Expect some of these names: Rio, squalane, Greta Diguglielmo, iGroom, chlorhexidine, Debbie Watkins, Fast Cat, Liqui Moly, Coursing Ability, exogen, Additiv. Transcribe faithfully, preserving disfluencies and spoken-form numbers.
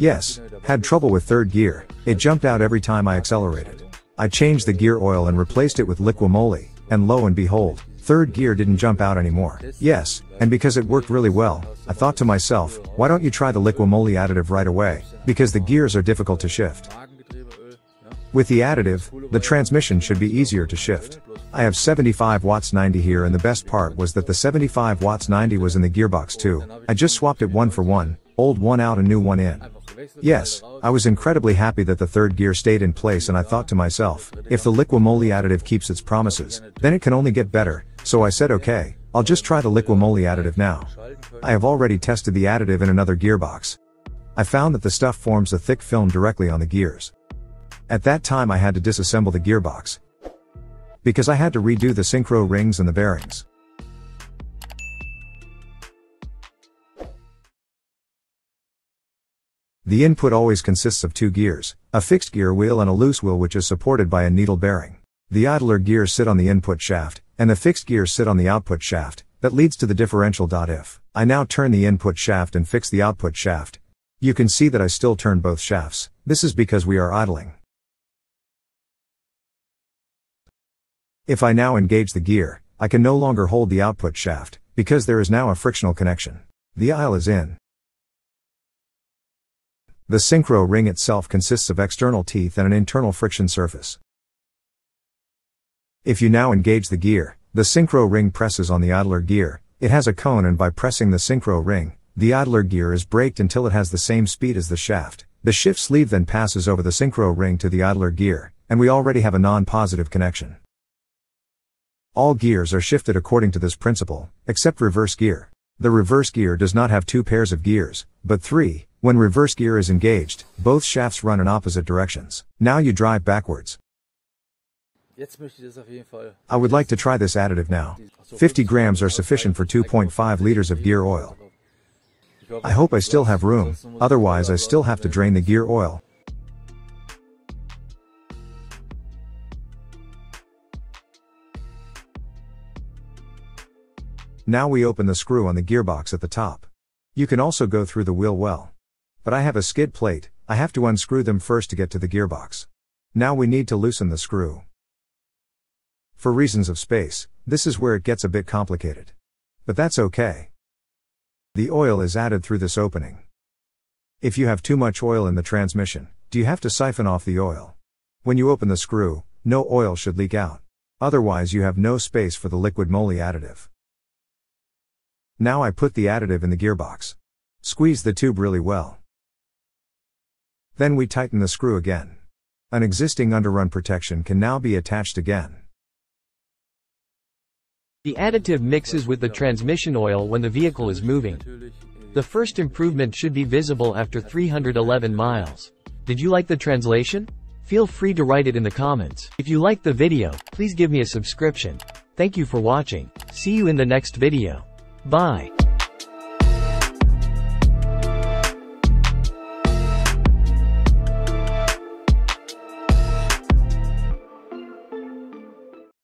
Yes, had trouble with third gear, it jumped out every time I accelerated. I changed the gear oil and replaced it with Liqui Moly, and lo and behold, third gear didn't jump out anymore. Yes, and because it worked really well, I thought to myself, why don't you try the Liqui Moly additive right away, because the gears are difficult to shift. With the additive, the transmission should be easier to shift. I have seventy-five watts ninety here, and the best part was that the seventy-five watts ninety was in the gearbox too. I just swapped it one for one, old one out and new one in. Yes, I was incredibly happy that the third gear stayed in place, and I thought to myself, if the Liqui Moly additive keeps its promises, then it can only get better, so I said okay, I'll just try the Liqui Moly additive now. I have already tested the additive in another gearbox. I found that the stuff forms a thick film directly on the gears. At that time I had to disassemble the gearbox, because I had to redo the synchro rings and the bearings. The input always consists of two gears, a fixed gear wheel and a loose wheel which is supported by a needle bearing. The idler gears sit on the input shaft, and the fixed gears sit on the output shaft, that leads to the differential. If I now turn the input shaft and fix the output shaft, you can see that I still turn both shafts. This is because we are idling. If I now engage the gear, I can no longer hold the output shaft, because there is now a frictional connection. The idle is in. The synchro ring itself consists of external teeth and an internal friction surface. If you now engage the gear, the synchro ring presses on the idler gear, it has a cone, and by pressing the synchro ring, the idler gear is braked until it has the same speed as the shaft. The shift sleeve then passes over the synchro ring to the idler gear, and we already have a non-positive connection. All gears are shifted according to this principle, except reverse gear. The reverse gear does not have two pairs of gears, but three. When reverse gear is engaged, both shafts run in opposite directions. Now you drive backwards. I would like to try this additive now. fifty grams are sufficient for two point five liters of gear oil. I hope I still have room, otherwise I still have to drain the gear oil. Now we open the screw on the gearbox at the top. You can also go through the wheel well. But I have a skid plate, I have to unscrew them first to get to the gearbox. Now we need to loosen the screw. For reasons of space, this is where it gets a bit complicated. But that's okay. The oil is added through this opening. If you have too much oil in the transmission, do you have to siphon off the oil? When you open the screw, no oil should leak out. Otherwise you have no space for the Liqui Moly additive. Now I put the additive in the gearbox. Squeeze the tube really well. Then we tighten the screw again. An existing underrun protection can now be attached again. The additive mixes with the transmission oil when the vehicle is moving. The first improvement should be visible after three hundred eleven miles. Did you like the translation? Feel free to write it in the comments. If you liked the video, please give me a subscription. Thank you for watching. See you in the next video. Bye.